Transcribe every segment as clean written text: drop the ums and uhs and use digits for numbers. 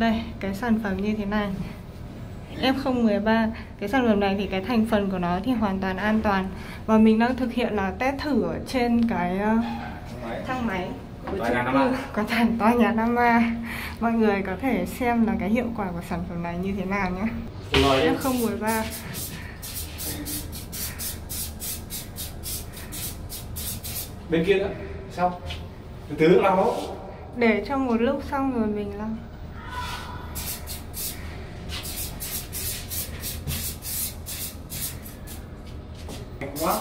Đây, cái sản phẩm như thế này, F013. Cái sản phẩm này thì cái thành phần của nó thì hoàn toàn an toàn. Và mình đang thực hiện là test thử ở trên cái thang máy của tòa nhà 5A. Mọi người có thể xem là cái hiệu quả của sản phẩm này như thế nào nhé. F013. Bên kia nữa, xong. Từ từ lau đó. Để trong một lúc xong rồi mình lau. Quá.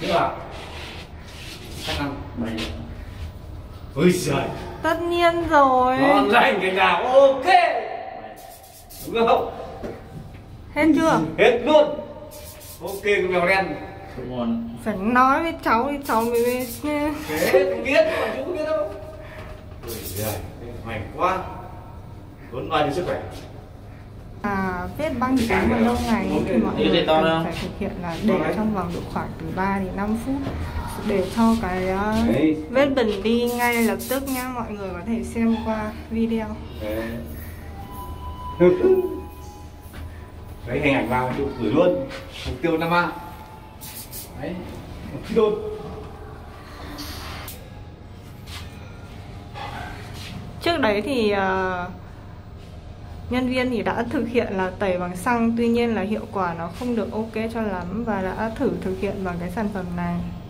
Thế là chắc ăn mày. Ôi giời. Tất nhiên rồi. Ngon lành cái nào ok. Đúng không? Hết chưa? Hết luôn. Ok con mèo đen. Phải nói với cháu thì cháu mới biết. Chú biết đâu. Ôi giời, hoành quá. Vẫn bao nhiêu sức khỏe. Vết băng dính mà lâu ngày thì mọi người cần phải thực hiện là để trong vòng độ khoảng từ 3 đến 5 phút để cho cái vết bẩn đi ngay lập tức nhá. Mọi người có thể xem qua video. Đấy, hình ảnh vào chụp gửi luôn. Mục tiêu 5A. Đấy, đôn. Trước đấy thì nhân viên thì đã thực hiện là tẩy bằng xăng, tuy nhiên là hiệu quả nó không được ok cho lắm và đã thử thực hiện bằng cái sản phẩm này.